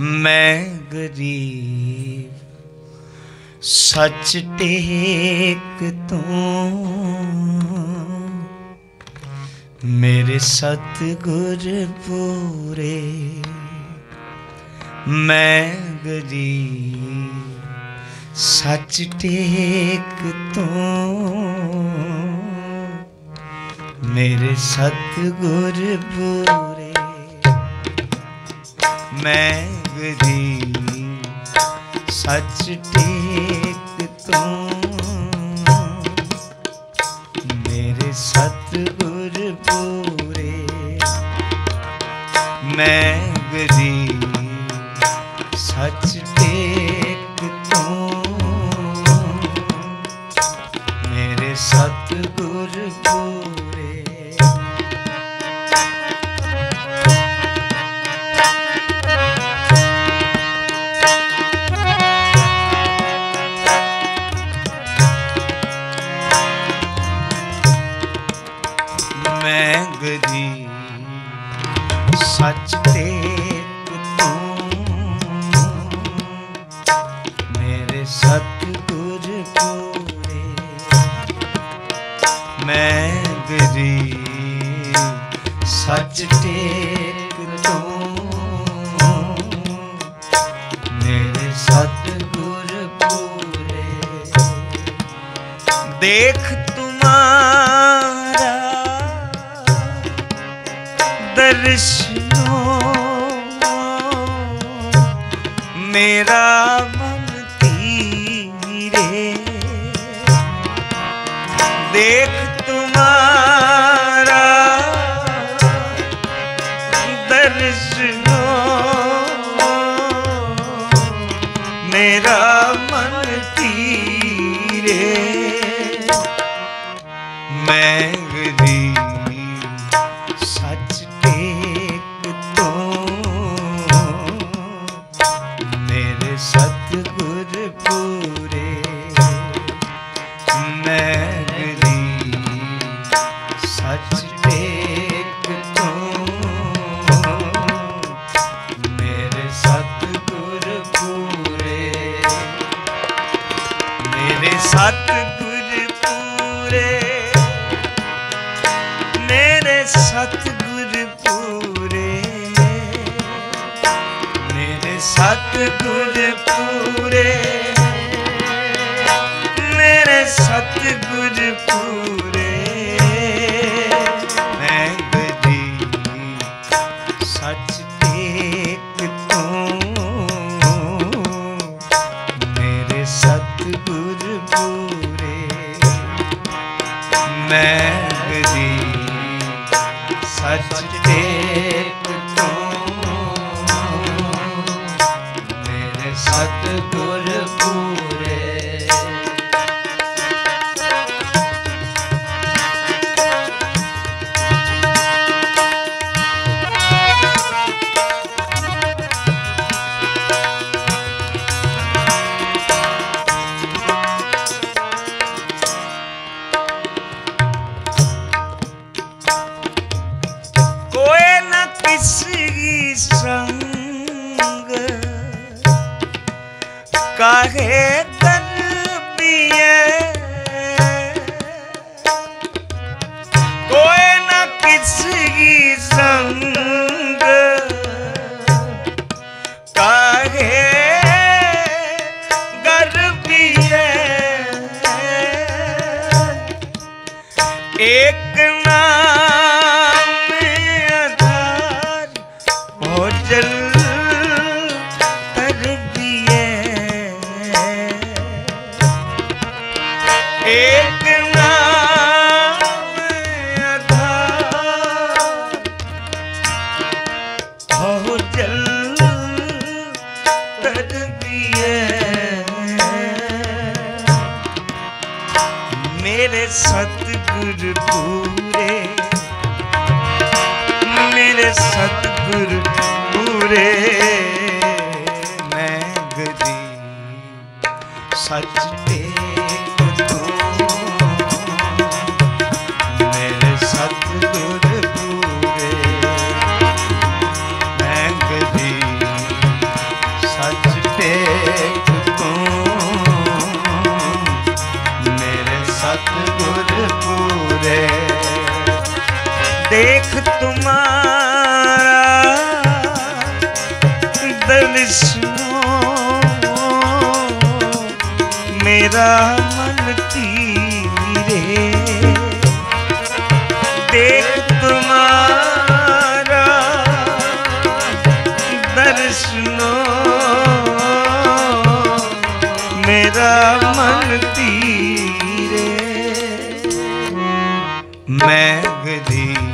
मैं गरीब सच टेक तू मेरे सतगुर पूरे। मैं गरीब सच टेक तू मेरे सतगुर पूरे। मैं गरीब सच टेक तू मेरे सतगुर पूरे। मैं गरीब सच टेक तू मेरे सतगुर पूरे। मैं गरीब सच टेक तू मेरे सतगुर पूरे। मैं गरीब सच टेक तू मेरे सतगुर पूरे। देख तुम्हारा दर्शनों मेरा मन तीरे। देख तुम्हारा दर्शनों मेरा मन तीरे। मैं गरीब सच सतगुर पूरे। मैं गरीब सच टेक तू मेरे सतगुर पूरे। मेरे सतगुर पूरे। मेरे सतगुर पूरे। मेरे सतगुर पूरे। मेरे सतगुर पूरे। मैं गरीब सच टेक तू मेरे सतगुर पूरे। मैं गरीब सच टेक सतगुर पूरे। कोई न किसी संग काहे कोई न किसी संग काहे गरबिए। एक नाम आधार भोजन मेरे सतगुर पूरे। मेरे सतगुर पूरे। मैं गरीब सच टेक तू मेरे सतगुर पूरे। मैं गरीब देख तुम्हारा दिल सुनो मेरा मन तीरे, देख तुम्हारा दर्शनो मेरा मन तीरे। मैं गरीब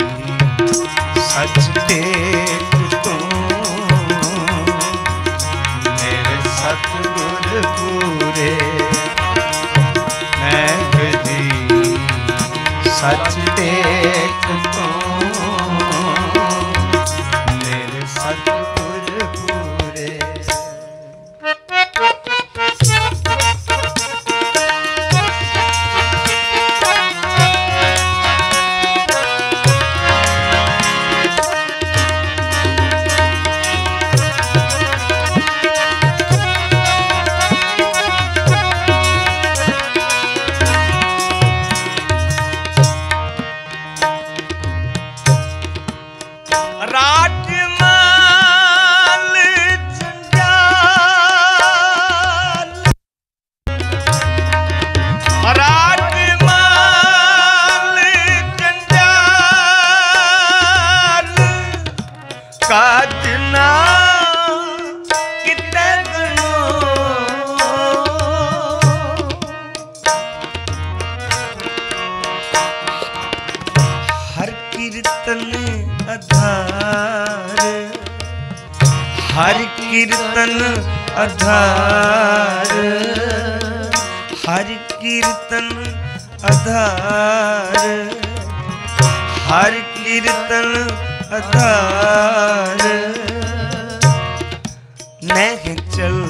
सच टेक तू मेरे सतगुर पूरे, मैं गरीब सच टेक तू मेरे सतगुर पूरे। हर कीर्तन आधार, हर कीर्तन आधार, हर कीर्तन आधार। नहीं चल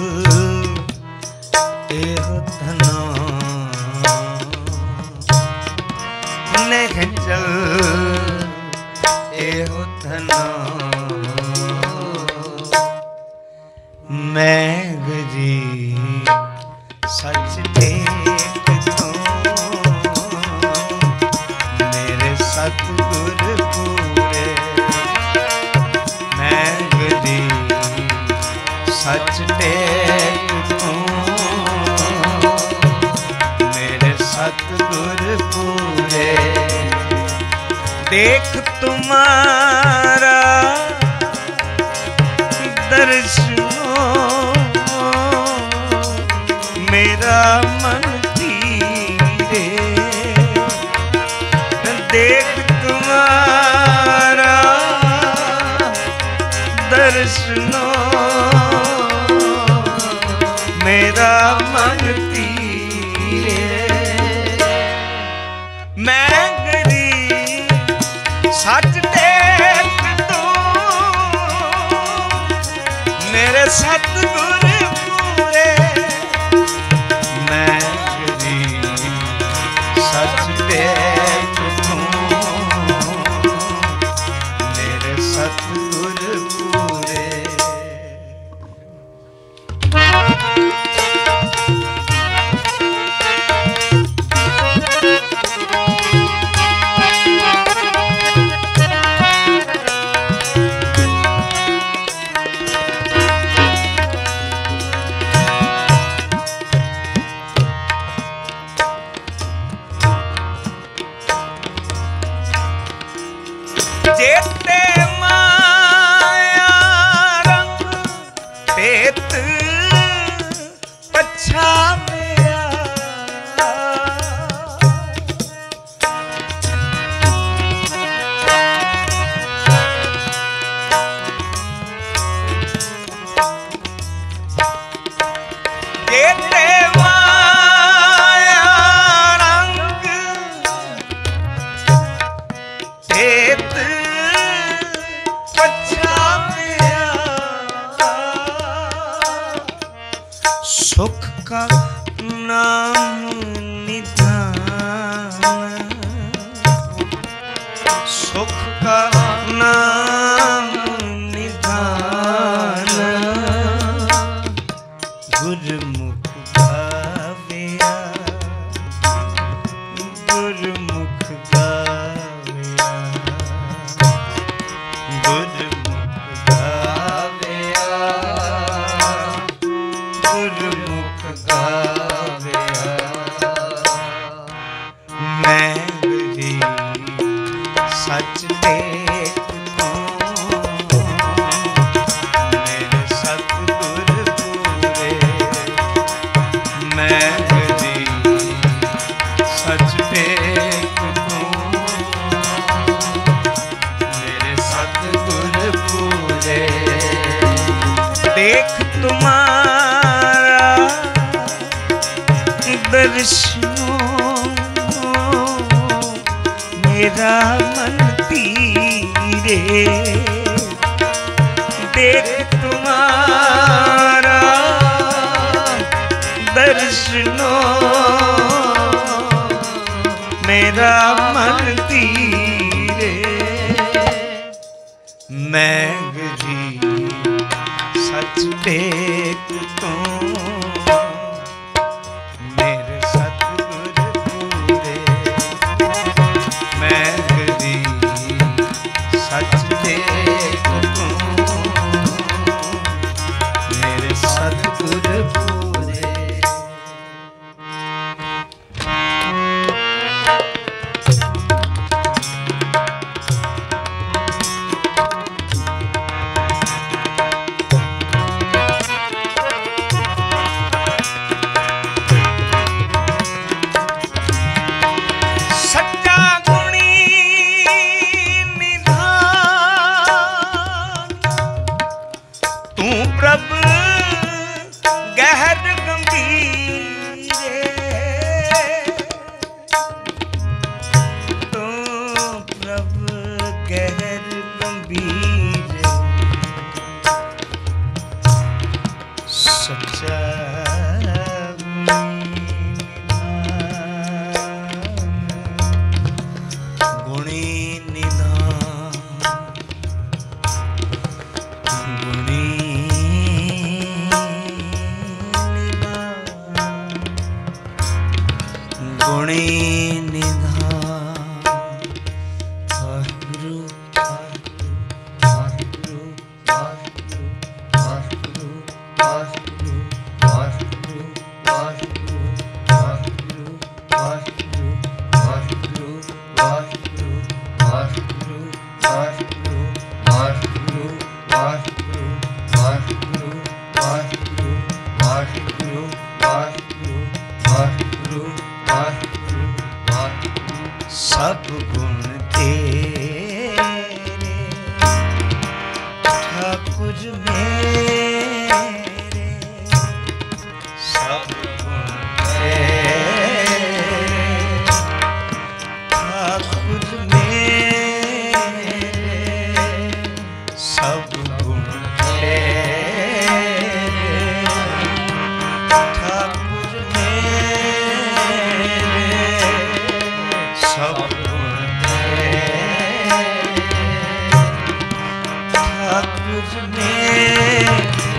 एहो धना, नहीं चल एहो धना। मैं गरीब सच टेक तू मेरे सतगुर पूरे, मैं गरीब सच टेक तू मेरे सतगुर पूरे। देख तुम्हारा दर्शन मेरा मन तीरे, देख तुम्हारा दर्शनो मेरा मन तीरे। मैं गरीब सच टेक तू मेरे सतगुर, जेते माया रंग पेत पछा मेरा, जेते माया रंग पेत सुख का नाम निधान, सुख का नाम निधान। गुरमुख भाव्या, गुरमुख भाव्या, तुम्हारा दर्शनों मेरा मन पीरे देख तुम्हारा दर्शनों मेरा मन पीरे। मैं गरीब सच टेक तू मेरे सतगुरु पूरे। मैं गरीब सच टेक तू मेरे सतगुरु पूरे। सब गुण तेरे ठाकुर मेरे, सब गुण तेरे ठाकुर मेरे, सब गुण तेरे ठाकुर मेरे, सब मुख तुद सलांगी, कित मुख तुद सलांगी, कित मुख तुद सलांगी, कित मुख तुद सलांगी। सब गुण तेरे ठाकुर मेरे, सब गुण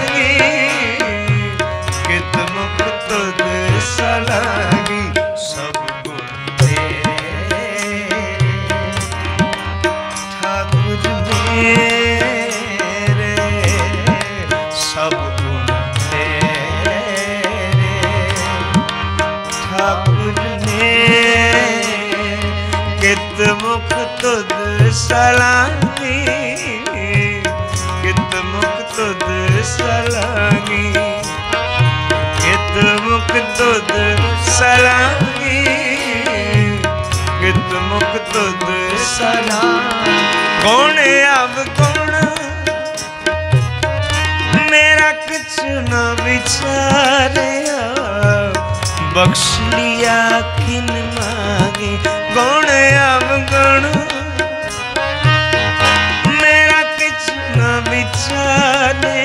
मुख तुद सलामी, कित मुख तुद सलामी, कित मुख तुद सलामी। कौन अब कौन मेरा कुछ न विचारे, बख्श लिया किन मांगे। गुण अवगुण मेरा कुछ न बिचारे,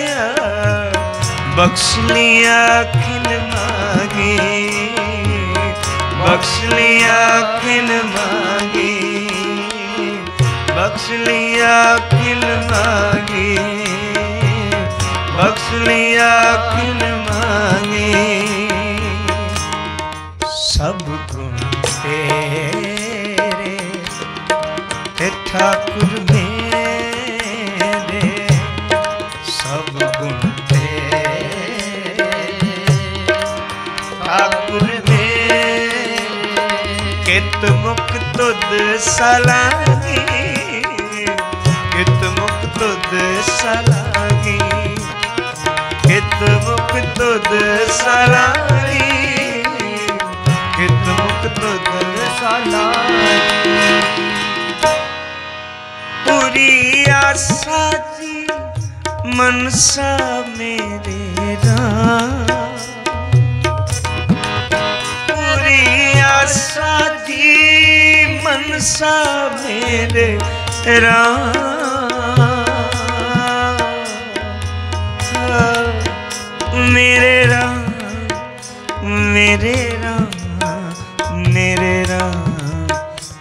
बख्श लिया किन मांगे, बख्श लिया किन मांगे, बख्श लिया किन मांगे, बख्श लिया किन मांगे। सब गुण तेरे हे ठाकुर मेरे, सब गुण तेरे ठाकुर मेरे, कित मुख तुद सलामी, कित मुख तुद सलामी, कित मुख तुद सलारी पूरी आशा जी मनसा मेरे राम पूरी आशा जी मनसा मेरे राम मेरे राम मेरे राम मेरे राम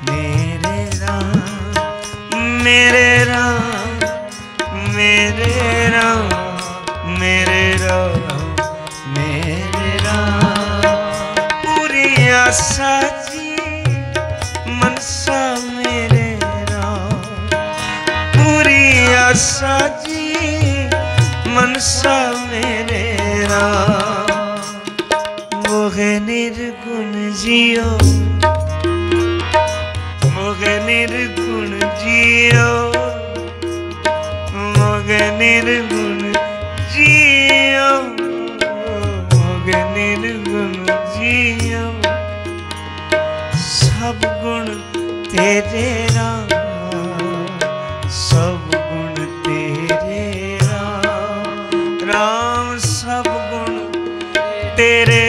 मेरे राम मेरे राम मेरे राम मेरे राम मेरे राम पूरी आशा जी मनसा मेरे राम पूरी आशा जी मनसा मेरे राम मोहे निर्गुण जियो मोहे निर्गुण जियो मोहे निर्गुण जियो मोहे निर्गुण जियो सब गुण तेरे राम सब गुण तेरे राम राम सब गुण तेरे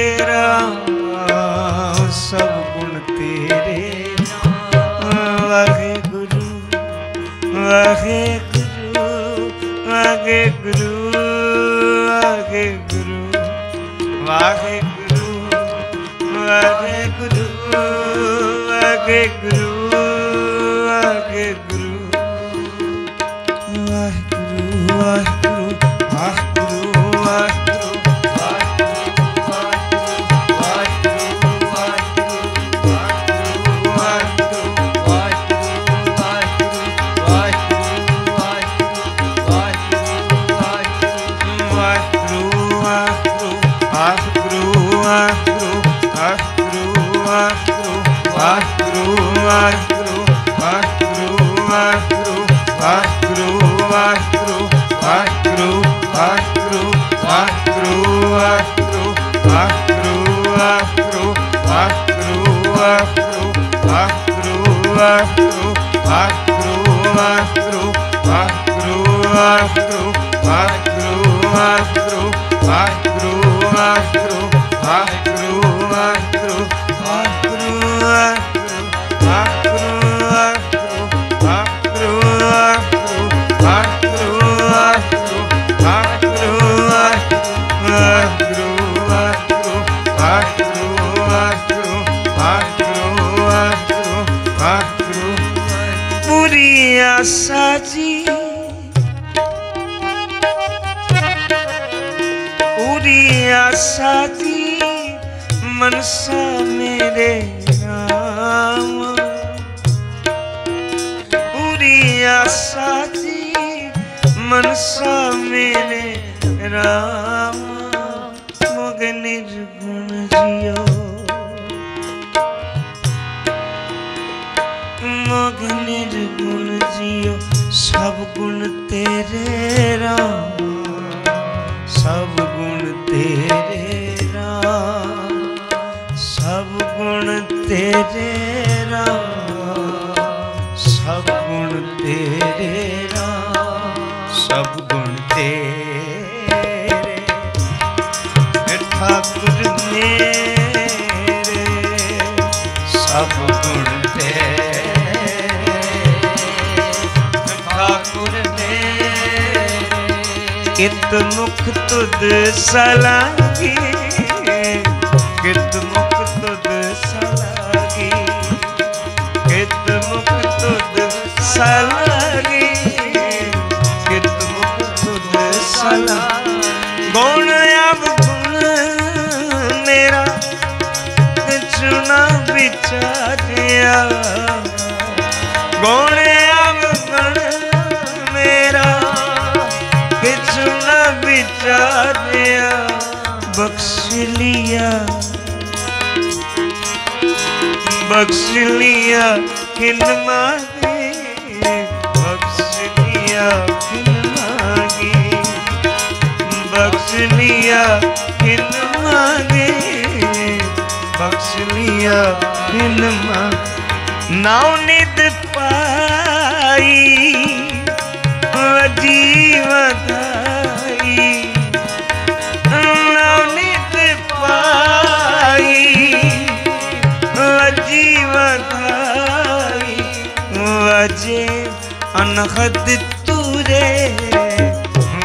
सब गुण तेरे वाहे गुरु वाहे गुरु वाहे गुरु वाहे गुरु वाहे गुरु वाहे गुरु वाहे गुरु वाहे गुरु वाहे गुरु वाहे मनसा मेरे राम पूरी आशा जी मनसा मेरे राम मोगे निर्गुण जियो मोगे निर्गुण जियो सब गुण तेरे राम सब गुण तेरे राम सब गुण तेरे राम सब गुण तेरे राम सब गुण तेरे ठाकुर मेरे सब गुण तेरे ठाकुर मेरे कित मुख तुद सलाही कित मुख तुद सलागी कित मुख तुद सलागी कित मुख तुद सलागी गुण अवगुण मेरा चुना विचारिया गुण अवगुण मेरा चुना विचारिया बख्श लिया बख्श लिया किन मांगे बख्श लिया किन मांगे बख्श बख्श लिया हिन मांगे नाउ नित पाई जीवदाई नाउ नित पाई जीवदाई वजे अनहद तुरे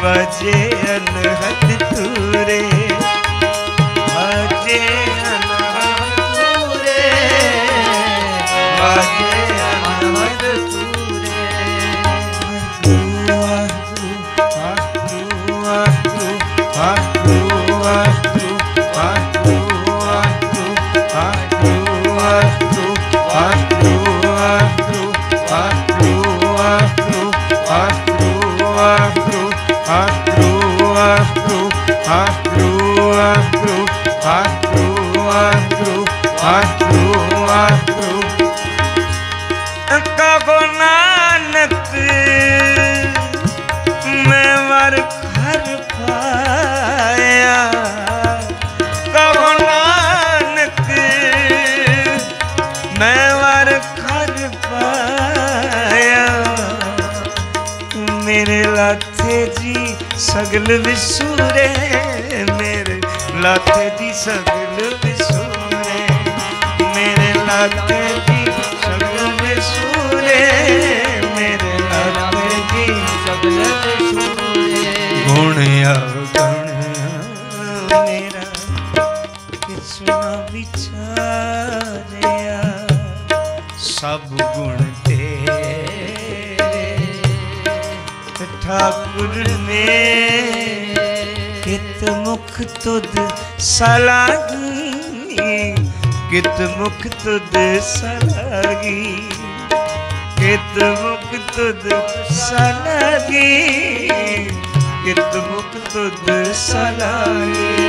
वजे अनहद तुरे सगल विसूरे मेरे लाथे जी सगल विसूरे मेरे लाथे जी सगल विसूरे मेरे लाथे जी सगल विसूरे गुणया गणया मेरा किसना विचारिया सब गुण ठाकुर में कित मुख तुद सलागी कित मुख तुद सलागी कित मुख तुद सलागी कित मुख तुद सलागी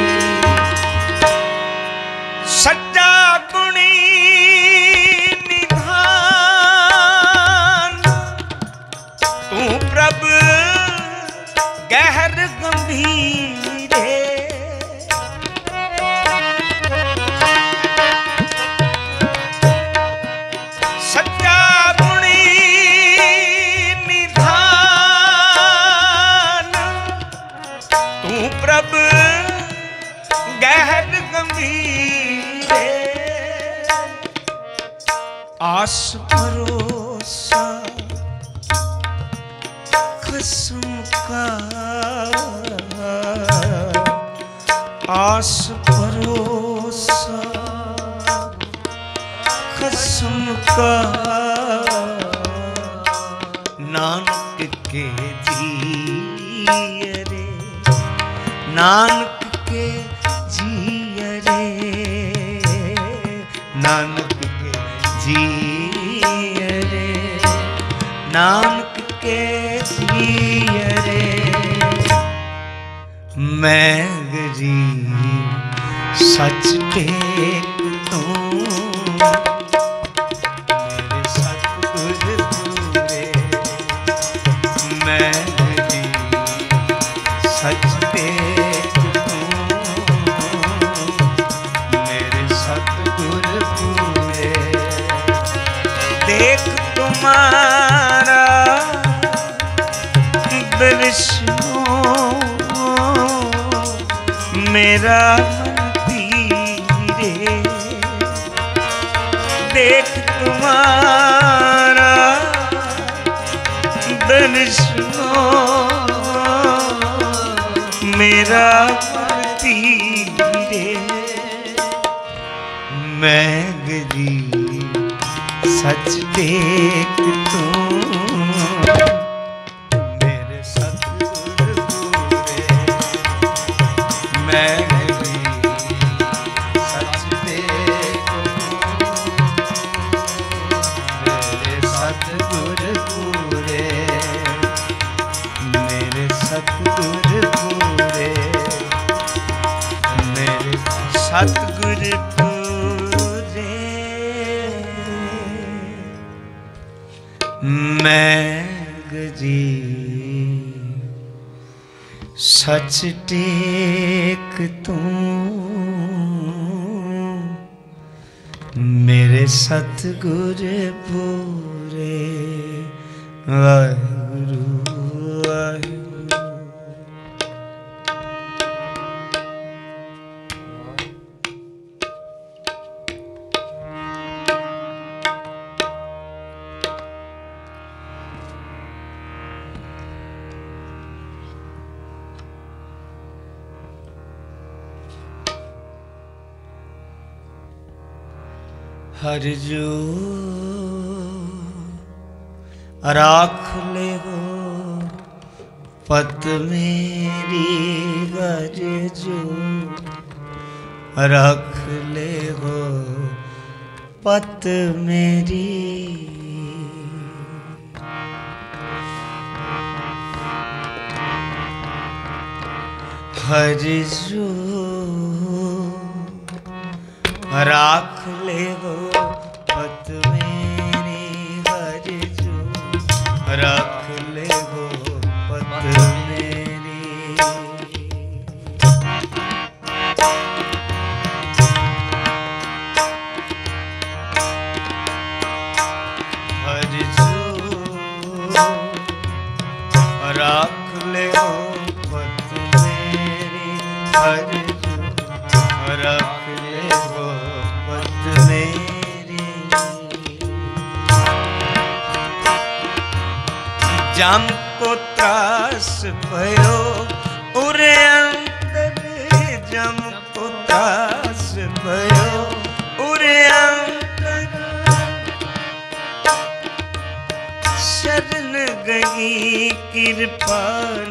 सच्चा गुणी निधान तू प्रभु गहर गंभीर सच्चा गुणी निधान तू प्रभु गहर गंभीर आस भरोसा कसम का आस भरोसा कसम का नानक के जिये रे नानक के जिये रे नानक के जिये रे नानक के जिये रे मैं गरीब सच टेक तू मेरे सतगुर तूरे मैं गरीब सच टेक तू मेरे सतगुर तूरे देख तुम्हारा दर्शन मेरा धीरे देख तुम्हारा दर्शनो मेरा धीरे मैं गरीब सच टेक तू सतगुरु पूरे मैं गरीब सच टेक तू मेरे सतगुर पूरे। वाहेगुरु हर जो राख ले हो पत मेरी हर जो राख ले हो पत मेरी हर जो राख ले हो पत मेरी हर जो राख ले हो पत मेरी। हर जो राख ले हो पत मेरी हर जो राख ले हो मेरी। जाम को त्रास भयो उरे अंदर जाम को त्रास भयो उरे अंदर शरण गई कृपा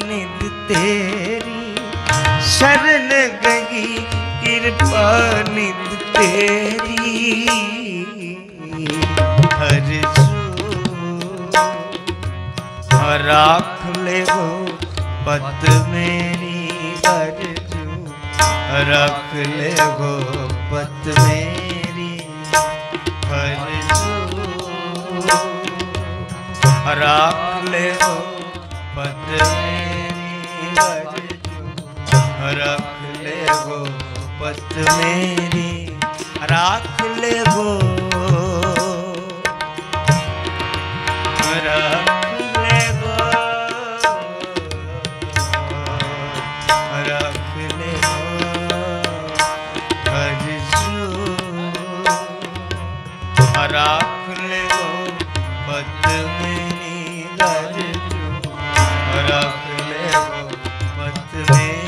निध तेरी शरण गई कृपा निध तेरी। हर जो राख ले हो पत मेरी हर जो राख ले हो पत मेरी। हर जो राख ले हो पत मेरी हर जो राख ले हो पत मेरी। राख ले हो राख ले हो राख ले हो हर जो राख ले हो पत मेरी हर जो राख ले हो पत मेरी।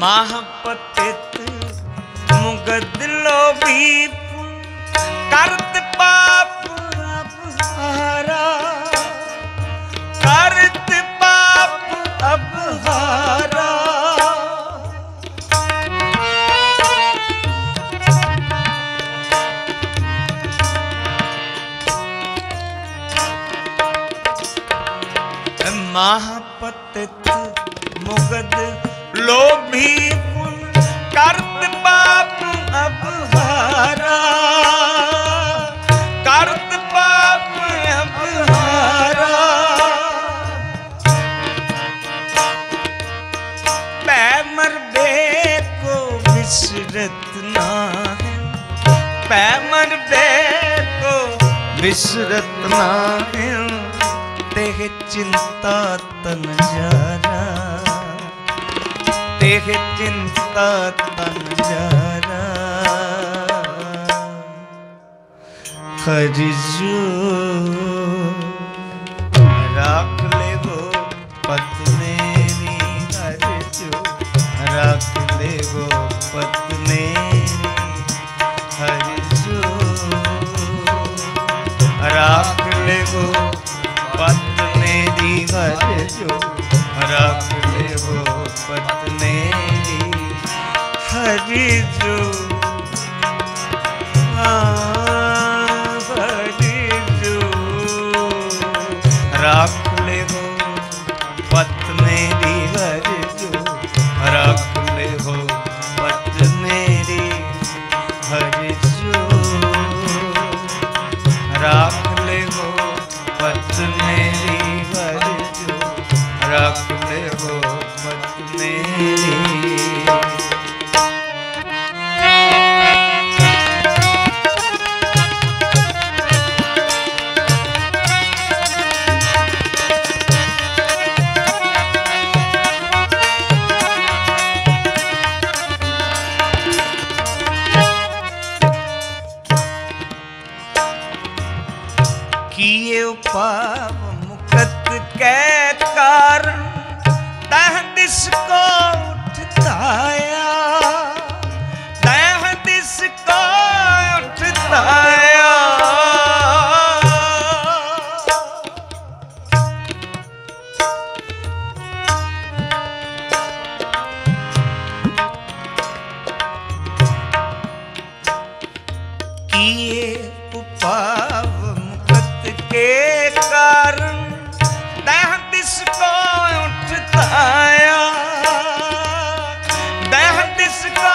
महापतित मुगद लोभी करत पाप अपहारा करत पाप अपहारा। महापतित मुगद लोभी करत पाप अपहारा करत पाप अपहारा। पैमर बे को विसरत ना है पैमर बे को विसरत ना है तेह चिंता तन जारा तेह चिंता तन जारा। हर जो राख ले हो पत मेरी हर जो राख ले हो पत मेरी। हर जो राख ले हो पत मेरी हर जो राख ले हो पत किए पाप मुकत के कारण तहदिस को उठताया, तहदिस को उठताया। किए पाप के कारण तहदिस को उठताया, तहदिस को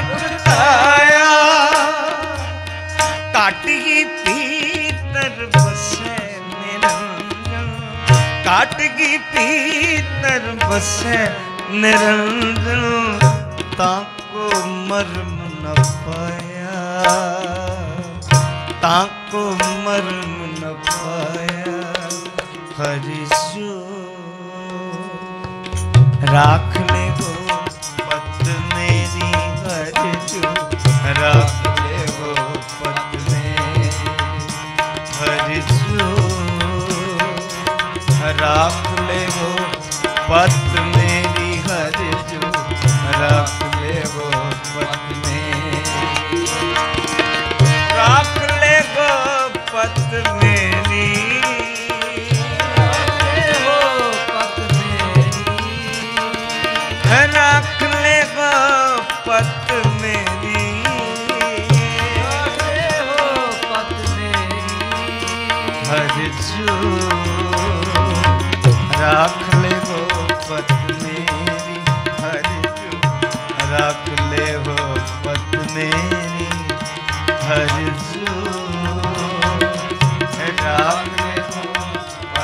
उठताया। काटगी भीतर बसे निरंजन, काटगी भीतर बसे निरंजन। ताको मर्म न पाया, ताको मर्म न पाया। हरिशो राख ले वो पत मेरी, हरिशो राख ले वो पत मेरी, हरिशो राख ले वो पत मेरी, हरिशो राख ले वो पत मेरी, राख ले वो पत मेरी। राख ले वो पत मेरी, हरिजू राख ले वो पत मेरी, हरिजू राख ले वो पत मेरी, हरिजू राख ले वो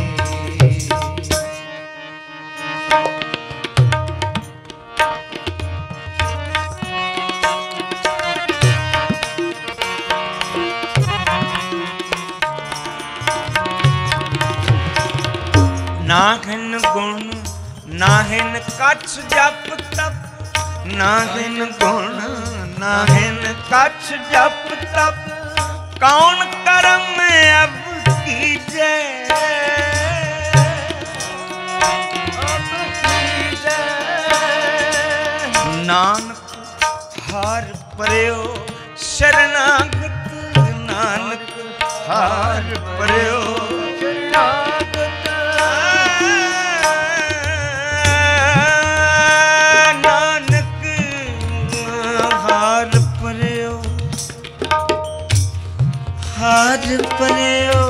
पत मेरी। नाहिन गुण नाहिन कछ जप तप, नाहिन गुण नाहिन कछ जप तप। कौन कर्म अब कीजे, अब कीजे। नानक हार परयो शरणागत, नानक हार परयो हार परयो,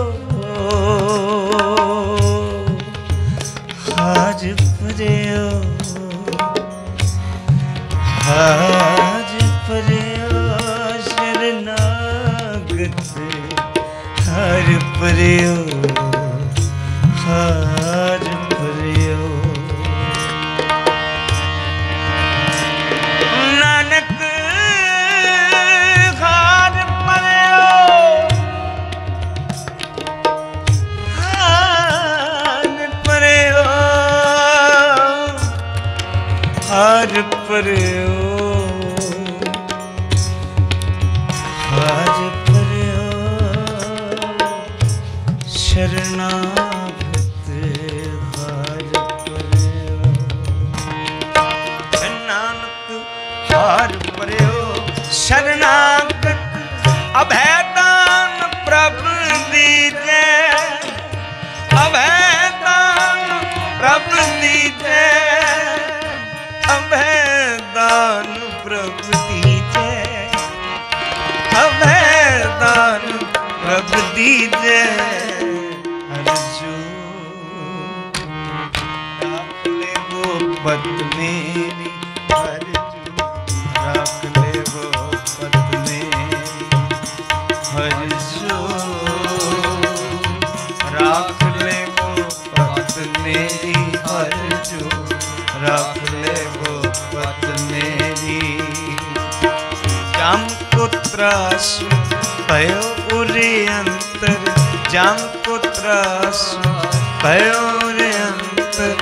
हार परयो, हार परयो शरणागत, हार परयो, हार परयो। नानक हार परयो, हार परयो शरणागत, हार परयो। नानक हार परयो शरणागत, अभय दान प्रभु दीजे, अभय दान दीजे अभय दान प्रभु दीजे, अभय दान प्रभु दीजे अर्जू राख ले वो पत मेरी अर्जू राख ले वो पत मेरी अर्जू राख ले वो पत मेरी अर्जू राख ले वो पत मेरी। जाम को त्रासु भयो उरे अंतर, जाम को त्रासु भयो उरे अंतर,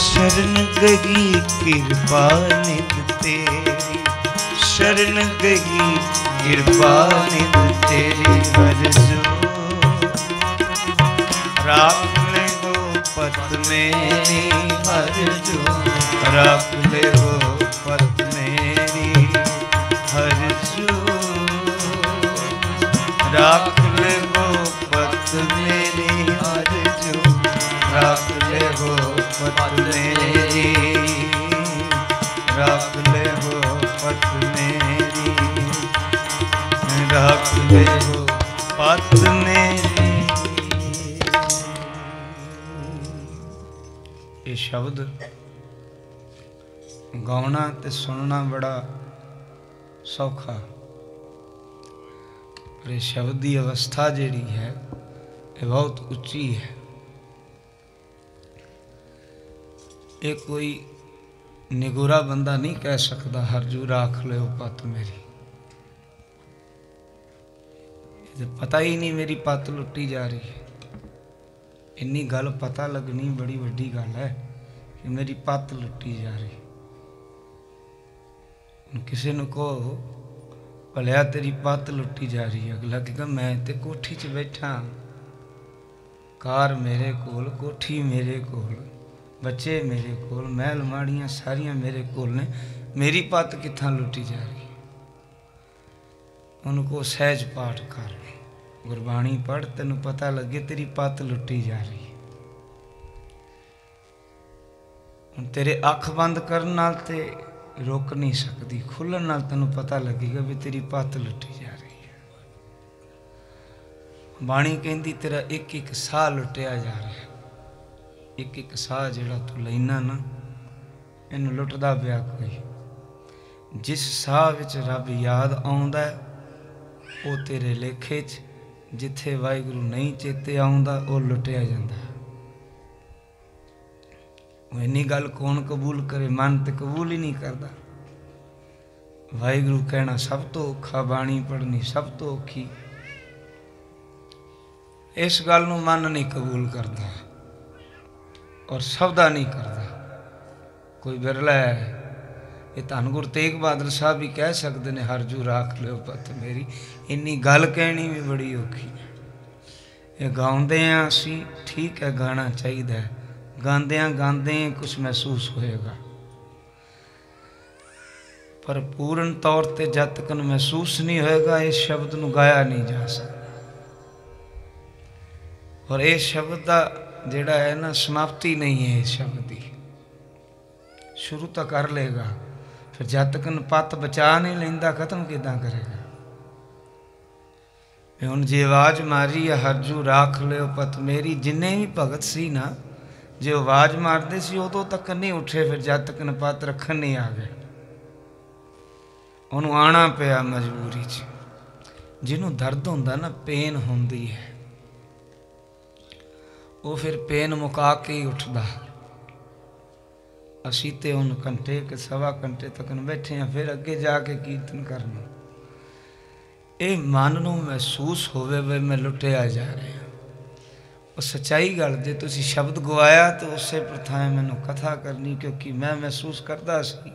शरण गई कृपा नित तेरी, शरण गई कृपा नित तेरी अर्जू राख ले वो पत मेरी अर्जू राख ले वो पत मेरी अर्जू राख ले वो पत मेरी अर्जू राख ले वो पत मेरी राख ले वो पत मेरी राख ले वो पत मेरी। ये शब्द गाना ते सुनना बड़ा सौखा, पर शब्द की अवस्था जिहड़ी है ये बहुत उच्ची है। ये कोई निगोरा बंदा नहीं कह सकता हरजू राख लो पत मेरी, पता ही नहीं मेरी पत लुटी जा रही है। इन्नी गल पता लगनी बड़ी वड्डी गल है कि मेरी पत लुटी जा रही। किसी ने कहो भलिया तेरी पत लुटी जा रही है, अगला कहेगा मैं तो कोठी च बैठा, कार मेरे कोल, कोठी मेरे कोल, बच्चे मेरे कोल, महल माड़ियाँ सारिया मेरे कोल ने, मेरी पत कित्थां लुटी जा रही है। उनको सहज पाठ कर, गुरबाणी पढ़, तेनों पता लगे तेरी पत लुटी जा रही है। हुण तेरे अख बंद करन नाल ते रोक नहीं सकती, खुलन नाल तेनों पता लगेगा भी तेरी पत लुटी जा रही है। बाणी कहती तेरा एक एक साह लुटिया जा रहा है, एक एक साह जिहड़ा तू लैना ना इन्हूं लुटदा पिया कोई। जिस साह विच रब याद आउंदा है वो तेरे लेखे च, जिथे वाहिगुरू नहीं चेते आउंदा वो लुटिया जांदा। इन्नी गल कौन कबूल करे, मन तो कबूल ही नहीं करता। वाहिगुरू कहना सब तो औखा, बाणी पढ़नी सब तो औखी, इस गल नूं मन नहीं कबूल करता और सबदा नहीं करता। कोई बिरला है। ये धन गुरु तेग बहादुर साहब भी कह सकते हैं हरजू राख लो पत मेरी, इन्नी गल कहनी भी बड़ी औखी है। ये गाते हैं असी, ठीक है गाना चाहिए, गांदे कुछ महसूस होएगा, पर पूर्ण तौर पर जब तक महसूस नहीं होएगा इस शब्द को गाया नहीं जा सकता। और इस शब्द का जेड़ा है ना समाप्ति नहीं है, इस शब्द की शुरू तो कर लेगा, फिर जब तक पत बचा नहीं लेंदा खत्म किदां करेगा। हुण जे आवाज़ मारी है हरजू राख लो पत मेरी, जिन्ने भी भगत सी ना जो आवाज़ मारते सी उदों तक नहीं उठे, फिर जब तक पत रखन नहीं आ गए। उन्होंने आना पाया मजबूरी च। जिन्हों दर्द होंदा ना, पेन होंदी है, वो फिर पेन मुका के ही उठता। असी ते उन घंटे के सवा घंटे तक बैठे हैं, फिर अगे जाके कीर्तन करना। ये मन नूं महसूस होवे वे मैं लुटिया जा रहा। और सच्चाई गल जे तुसी शब्द गवाया तो उसे प्रथाएं मैनू कथा करनी, क्योंकि मैं महसूस करता सी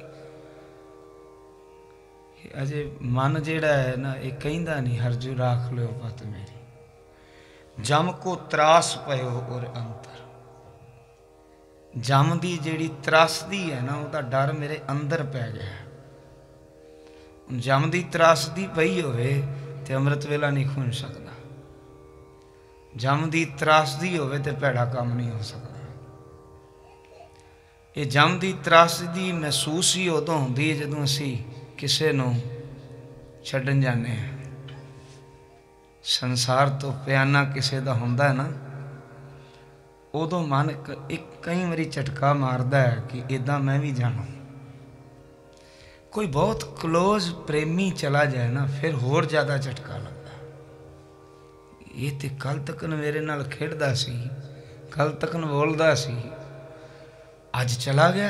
अजे मन जेड़ा है ना ये कहंदा नहीं हरजू राख लो पत मेरी। जम को त्रास पयो और अंतर, जम दी जेड़ी त्रासदी है ना उहदा डर मेरे अंदर पै गया। जम दी त्रासदी पई होवे ते अमृत वेला नहीं खुण सकदा, जम की त्रासदी होवे ते भैड़ा काम नहीं हो सकता। ये जम की त्रासदी महसूस ही उदों होंदी है जदों असीं किसे नूं छड्डण जांदे हां। संसार तो प्याना किसे दा हुंदा है ना, उदों मन एक कई बारी झटका मारदा है कि इदां मैं भी जाणा। कोई बहुत क्लोज प्रेमी चला जाए ना, फिर होर ज़्यादा झटका लगता। ये तो कल तक मेरे नाल खेडदा सी, कल तक बोलदा सी, अज चला गया,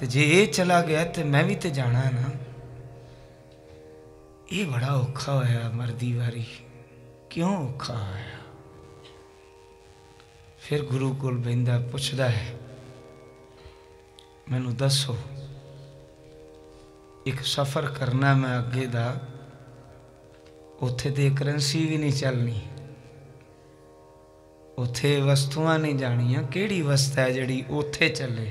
तो जे ये चला गया तो मैं भी तो जाना है ना। ये बड़ा औखा होया मरदी वारी, क्यों औखा होया? फिर गुरु कोल बहिंदा पुछदा है, मैनू दसो एक सफ़र करना मैं अगे दा, उत्थे ते करंसी भी नहीं चलनी, उत्थे वस्तुआं नहीं जानियां, केड़ी वस्तु है जिहड़ी उत्थे चले,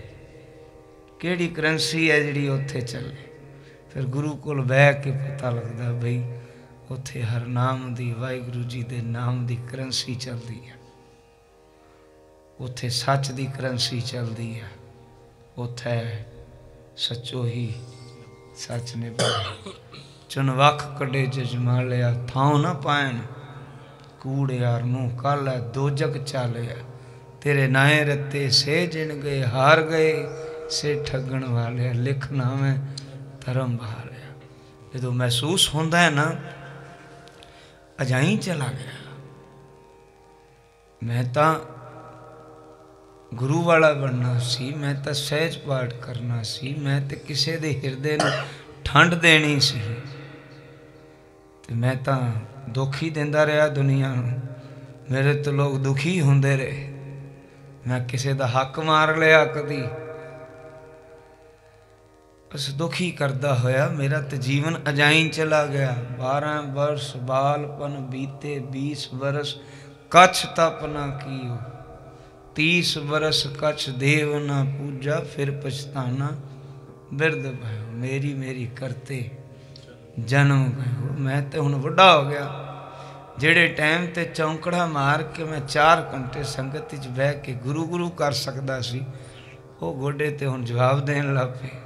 केड़ी करंसी है जिहड़ी उत्थे चले। फिर गुरु कोल बैठ के पता लगदा बई उत्थे हर नाम दी, वाहिगुरू जी दे नाम दी करंसी चलदी है, उत्थे सच दी करंसी चलदी है, उत्थे सचो ही सच ने पाया। चुन वख कड़े जजमा लिया, थाओ ना पायन कूड़ यार मुँह काला, दोजक चालिया तेरे नाए रत्ते से जिन गए, हार गए से ठगण वाले, लिखना मैं धर्म बहालिया। जो महसूस होंदा है ना अजाई चला गया, मैं तो गुरु वाला बनना सी, मैं तो सहज पाठ करना सी, मैं तो किसी के हिरदे ने ठंड देनी सी, तो मैं तो दुख ही देंदा रहा दुनिया, मेरे तो लोग दुखी होंदे रहे, मैं किसी का हक मार लिया, कभी बस दुखी करता होया मेरा तो जीवन अजाई चला गया। 12 वर्ष बालपन बीते, 20 वर्ष कच्छ तप ना कियो, 30 वर्ष कच्छ देव ना पूजा, फिर पछताना बिरद भयो, मेरी मेरी करते जन्म गयो। मैं तो हुण वड्डा हो गया, जेड़े टाइम ते चौंकड़ा मार के मैं 4 घंटे संगत च बह के गुरु गुरु कर सकदा सी, वो गोडे ते हुण जवाब देण लग पे।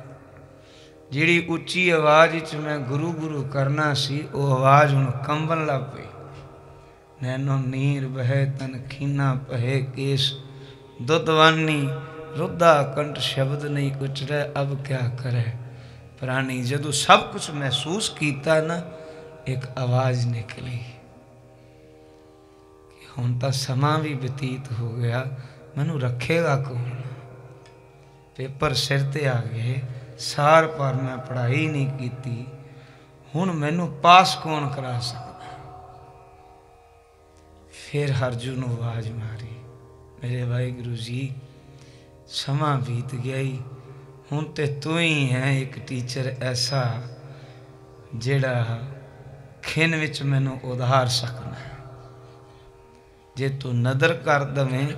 जिहड़ी उच्ची आवाज़ च मैं गुरु गुरु करना सी, वो आवाज़ हुण कंबण लग पई। नैनो नीर बहे तन खीना पहे केस, दुदवानी रुद्धा कंठ शब्द नहीं उचरे, अब क्या करे प्राणी। जदों सब कुछ महसूस किया ना, एक आवाज़ निकली कि हुण तां समा भी बतीत हो गया, मैनूं रखेगा कौन? पेपर सिर ते आ गए, सार पर मैं पढ़ाई नहीं कीती, हुण मैनूं पास कौन करा सकदा? फिर हरजू नूं आवाज़ मारी, मेरे वाहिगुरू जी समा बीत गया ही, हुण ते तू ही है एक टीचर ऐसा जेड़ा खिन विच मैनूं उधार सकना है। जे तू नदर कर दवें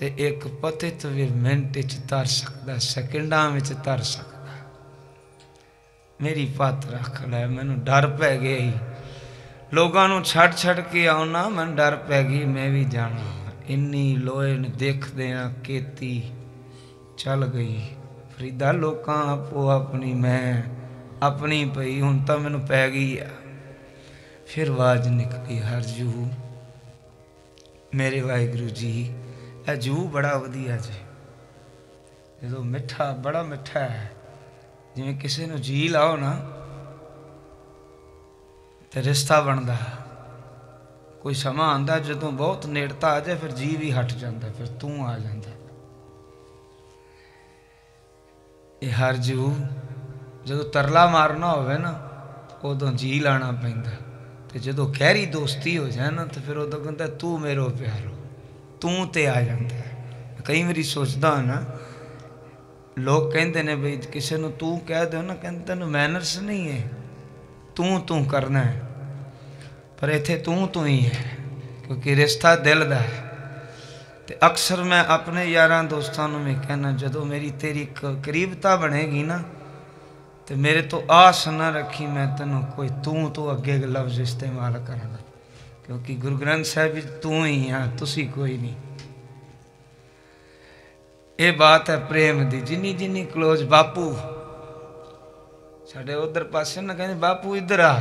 तो एक पतित भी मिनट च तर सकदा, सैकंडां विच तर सकदा। मेरी पात रख लै, मैनूं डर पै गया ही, लोगों नूं छड़ छड़ के आउणा, मैनूं डर पै गई, मैं भी जाणा। इन्नी लोयन देखदिआं केती चल गई, फरीदा लोकां आपो अपनी, मैं अपनी पई, हुण तां मैनूं पै गई आ। फिर आवाज़ निकली, हरजू मेरे वाहिगुरू जी, ए जू बड़ा वधिया जी, जो मिठा बड़ा मिठा है, जिवें किसी नूं जी लाओ ना ते रिश्ता बनदा। कोई समा आंदा जदों बहुत नेड़ता आ जाए, फिर जी भी हट जाता, फिर तू आ जाता। ये हर जू जदों तरला मारना होवे ना, उदों जी लाना पैंदा, ते जदों गहरी दोस्ती हो जाए ना, तो फिर उदों कहता तू मेरो प्यारो, तू ते आ जाता। कई बारी सोचदा ना, लोग कहते ने बई किसी नूं तू कह दो ना, कहते तैनूं मैनर्स नहीं है, तू करना है, पर इत्थे तू ही है, क्योंकि रिश्ता दिल दा है। तो अक्सर मैं अपने यारां दोस्तां नूं भी कहना, जदों मेरी तेरी करीबता बनेगी ना, तो मेरे तो आस ना रखी मैं तैनूं कोई तू अगे लफ्ज़ इस्तेमाल करांगा, क्योंकि गुरु ग्रंथ साहिब तू ही है, तुसी कोई नहीं। ये बात है प्रेम दी। जिनी जिनी क्लोज बापू साढ़े उधर पास ना कहते बापू इधर आ,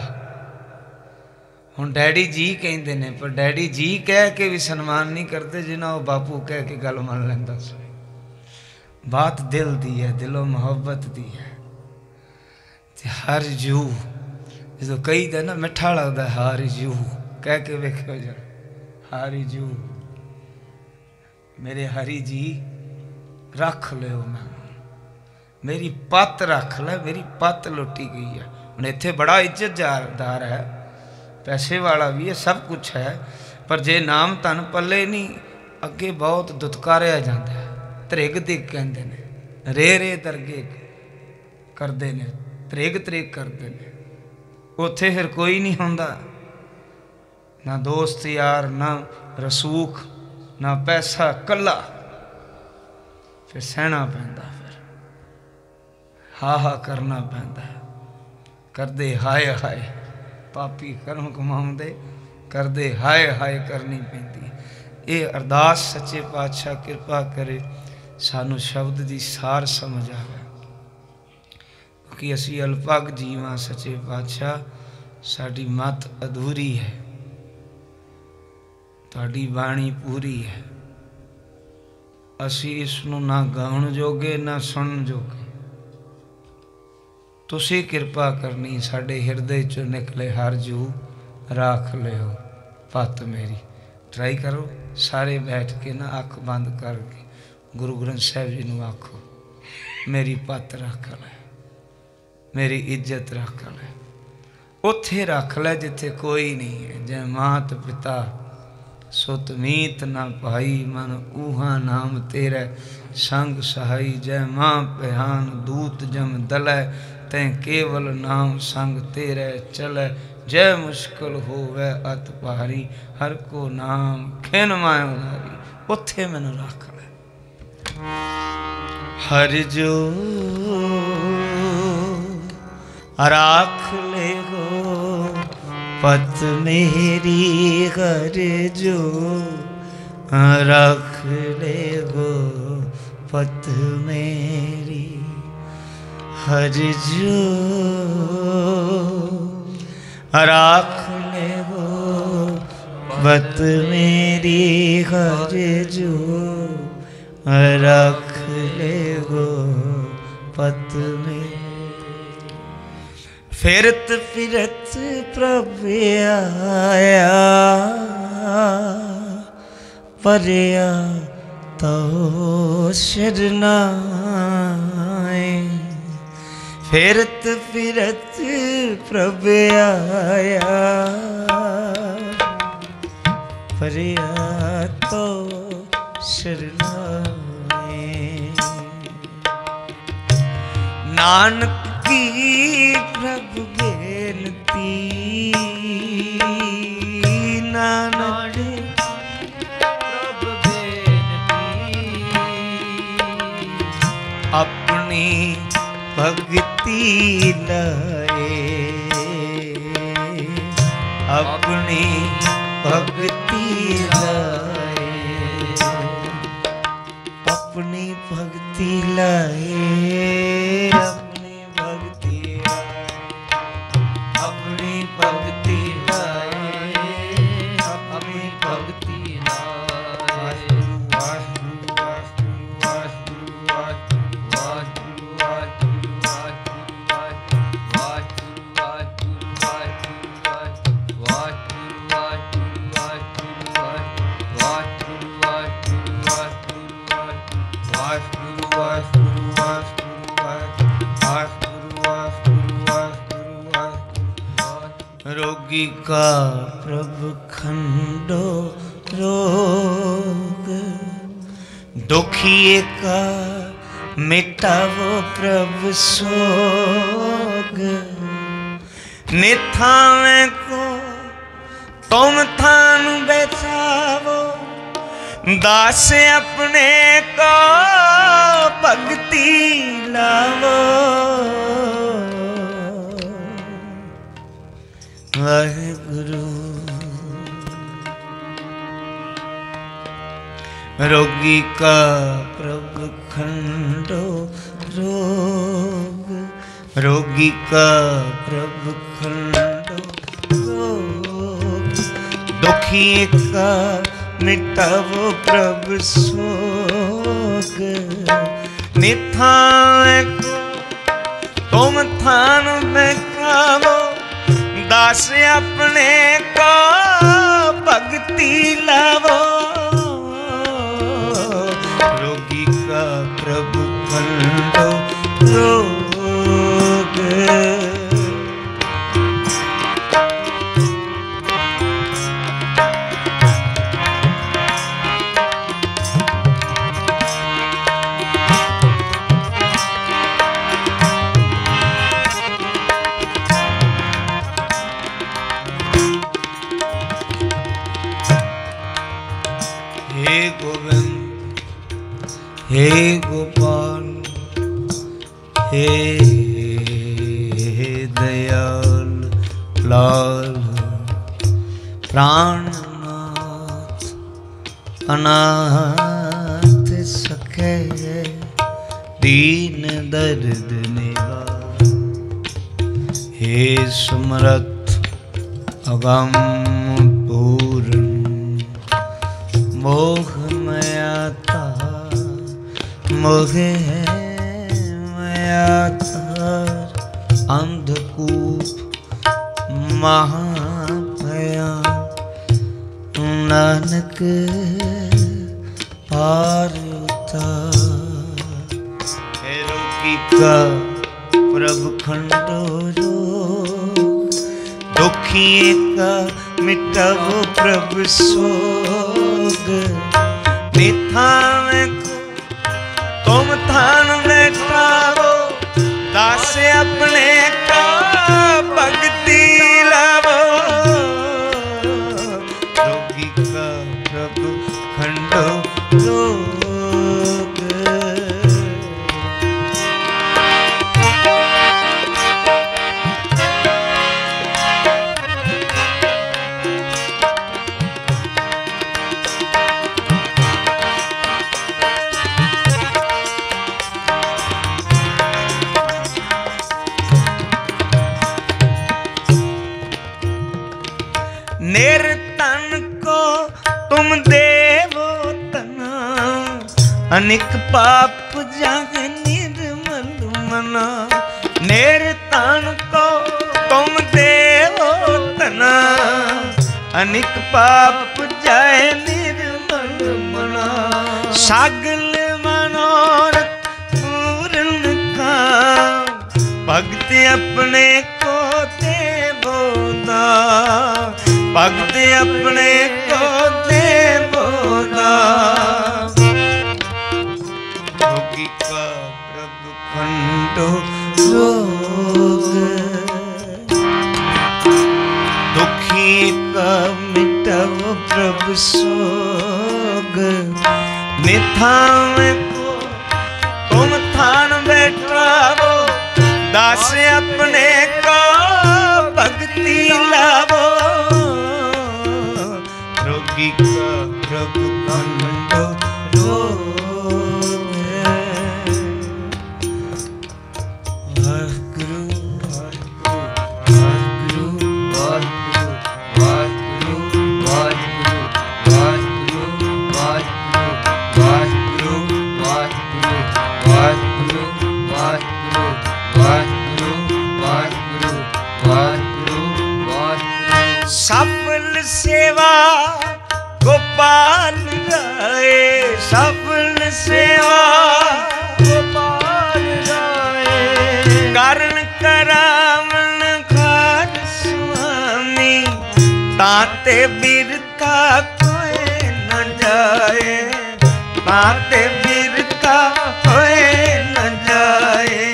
हम डैडी जी कहते हैं पर डैडी जी कह के भी सम्मान नहीं करते जिन्हें वो बापू कह के गल मान लेंदा। बात दिल दी है, दिलों मुहब्बत दी है। हर जू जो कही दे ना मिठा लगता है, हर जू कह के वेखो जा, हर जू मेरे हरी जी रख लो, मैं मेरी पत्त रख ले, मेरी पत्त लुटी गई है। हूँ इतने बड़ा इज्जतदार है, पैसे वाला भी है, सब कुछ है, पर जे नाम धन पले नहीं अगे बहुत दुत्कारिया जाता है। त्रिग दिग कहते हैं, रे रे दरगे करते हैं, त्रिग त्रिग करते हैं। उत्थे फिर कोई नहीं होंदा, ना दोस्त यार, ना रसूख, ना पैसा, कला फिर सहना पैंदा, फिर हा हा करना पैंदा। करदे हाय हाय पापी करम कमाउंदे, करदे हाय हाय करनी पैंदी। ये अरदास सच्चे पातशाह कृपा करे सानू शब्द की सार समझ आवे, क्योंकि असी अल्पक जीवां। सच्चे पातशाह साडी मत अधूरी है, तुहाडी बाणी पूरी है। असी इसनू ना गाउण जोगे ना सुन जोगे, तुसी कृपा करनी साडे हिरदे चो निकले। हर जू राख लियो पत मेरी। ट्राई करो सारे बैठ के ना, अख बंद करके गुरु ग्रंथ साहिब जी नू आखो मेरी पत रख ले, मेरी इज्जत रख ले, उत्थे रख ले जिथे कोई नहीं है। जै मात पिता सुत मीत ना पाई, मन ऊहा नाम तेरे संग सहाई। जय मां पिहान दूत जम दलै, तै केवल नाम संग तेरे चलै। जय मुश्किल होवे अत भारी, हर को नाम खिन मायो नारी। उत्थे मैनू रख लै। हर जो राख ले गो पत मेरी, हर जो रख ले गो पत मेरी। हर जो रख ले गो पत मेरी, हर जो रख ले गो पत मेरी। फिरत फिरत प्रभ आया, परया तो शरणाए। फिरत फिरत प्रभ आया, परया तो शरणाए। नानक की प्रभु बेनती, नानक प्रभु बेनती। अपनी भक्ति लाए, अपनी भक्ति लाए, अपनी भक्ति लाए। रोगी का प्रभु खंडो रोग, दुखिए का मिटावो प्रभु सोग। निथावे को तुम थानु बैठावो, दास अपने को भक्ति लावो। वाहेगुरु। रोगी का प्रभु ठंडो रोग रोगी का प्रभु खंडो रोग दुखी का मिटावो प्रभु सोग निथान तुम थान बखावो दास अपने को भक्ति लावो रोगी का प्रभु खंडो रोग हे गोपाल हे दयाल लाल प्राणनाथ अनाथ सखे दीन दर्द निवार हे समर्थ अगम पूर्ण मोह मयाता मोह मयाता अंधकूप महाभयान नानक पारता हे रोगी का प्रभु खंडो रोग दुखी का मिटावो प्रभु सोग निथान तुम थान बैठावो दास अपने का भक्ति लावो रोगी का प्रभु खंडो रोग अनिक पाप जग निर्मल मना निर्तान को तुम देवो तना अनिक पाप जाय निर्मल मना सगल मनोरथ पूर्ण काम भक्त अपने को देवो दान भक्त अपने को देवो दान दुखी का मिटावो प्रभु सोग निथान को तुम थान बैठावो दास अपने को भक्ति लावो रोगी का प्रभु खंडो रोग सफल सेवा गोपाल राय सफल सेवा गोपाल राय करण करावन खार स्वामी ताते बिरता कोई न जाए ताते बिरता कोई न जाए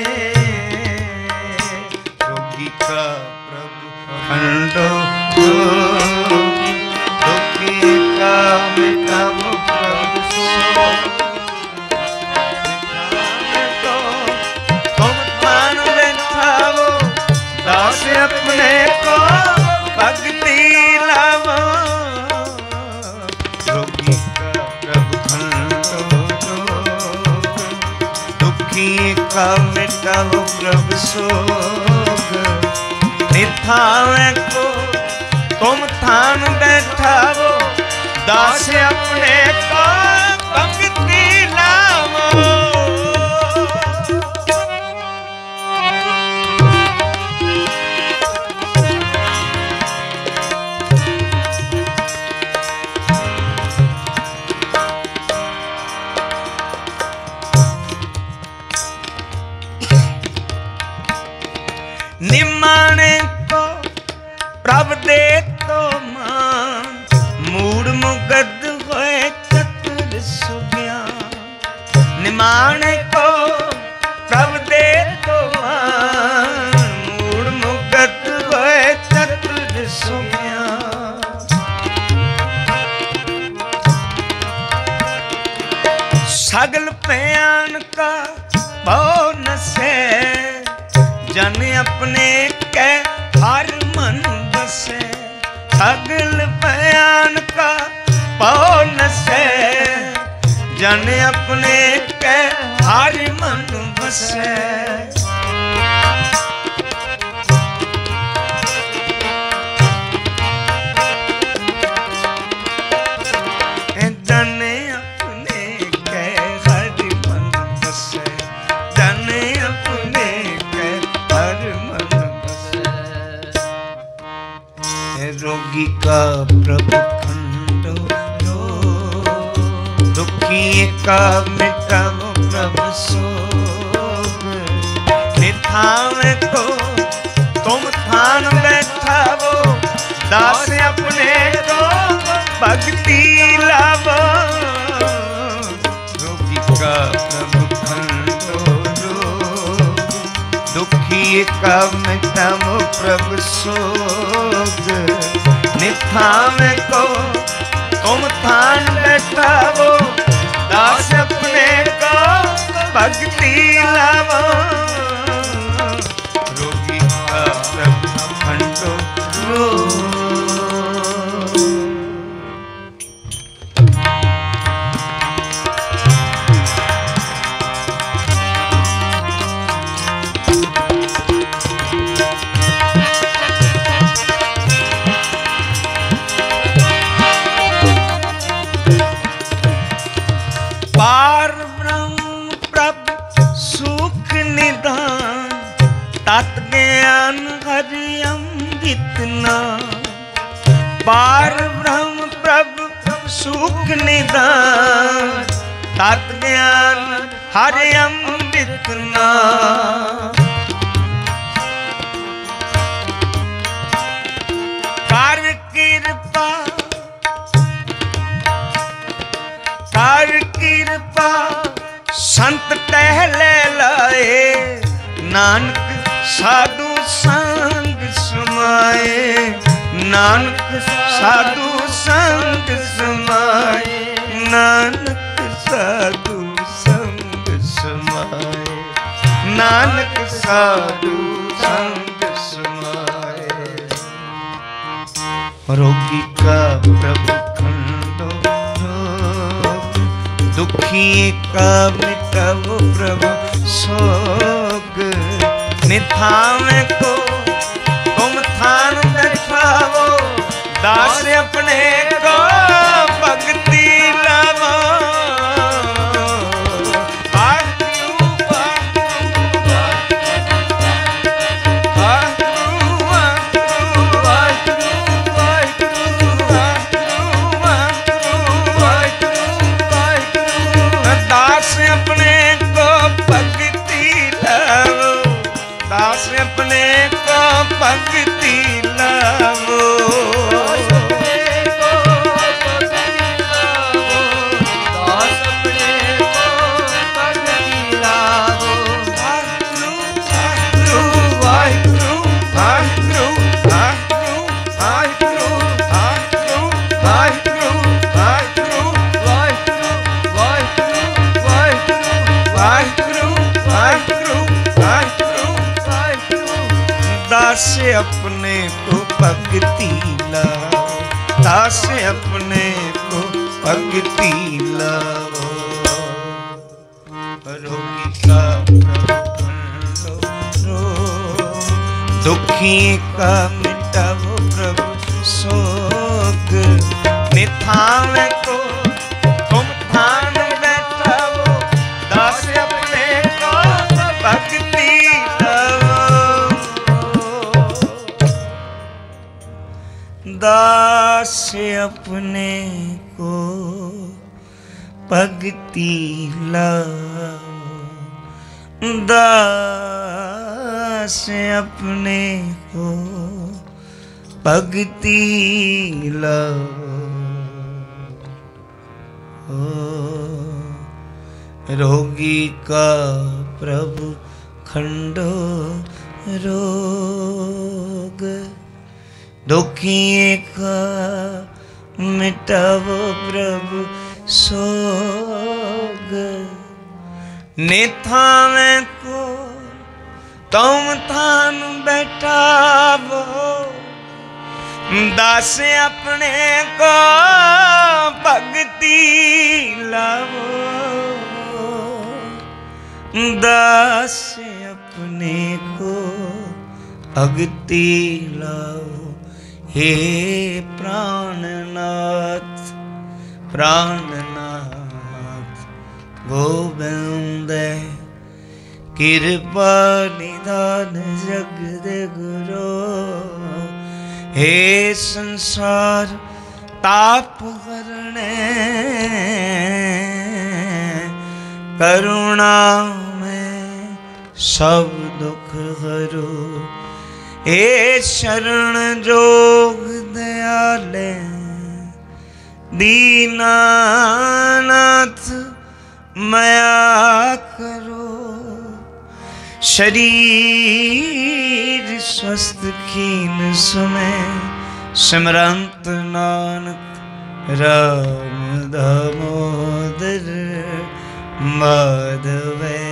रोगी का प्रभु खंडो रोगी का प्रभु खंडो फीका मिटाओ प्रभ सोग निथावे को तुम थान बैठाओ दास अपने को भक्ति लावो। निमाने को प्रभ दे तो मान मूड मुगद होए चतुर सुज्ञान। निमाने को प्रभ दे तो मान मूड मुगद होए चतुर सुज्ञान। सगल प्यान का भवन से जन अपने के हर मन बसे। सगल बयान का पौन से जन अपने के हर मन बसे। रोगी का प्रभु खंडो रो दुखी का मिटाओ प्रभु सोग निथावे को तुम थान बैठाओ दास अपने को भक्ति लावो। रोगी का प्रभु खंडो रो दुखी का मिटाओ प्रभु सोग निथावे को तुम थान बैठाओ दास अपने को भक्ति लावो। रोगी का प्रभु खंडो रो तत् ज्ञान हरि अमृत नाम। पार ब्रह्म प्रभु सुख निदान तत् ज्ञान हरि अमृत नाम। कार कृपा संत टहले लाए नानक साधु संग समाए। नानक साधु संग समाए नानक साधु संग समाए नानक साधु संग समाए। रोगी का प्रभु खंडो रोग दुखी का मिटाओ प्रभु सोग निथावे को तुम थान बैठाओ दास अपने को भक्ति लावो। दास अपने को भक्ति लाओ दास अपने को भक्ति लाओ। रोगी का दुखी का मिटाओ प्रभु सोग निथान को तुम थान बैठाओ दास अपने को भक्ति दो दास अपने को भक्ति लाओ दास अपने को भक्ति लाओ रोगी का प्रभु खंडो रोग दुखिए का मिटाओ प्रभु सोग निथान को तुम थान बैठाओ दास अपने को भक्ति लाओ दास अपने को भक्ति लाओ हे प्राणनाथ प्राणनाथ गोविंद कृपा निधान जगद्गुरु हे संसार ताप हरणे करुणा में सब दुख हरो हे शरण जोग दयाल दीनानाथ माया करो शरीर स्वस्थ कीन समय सिमरंत नानक राम दामोदर माधव।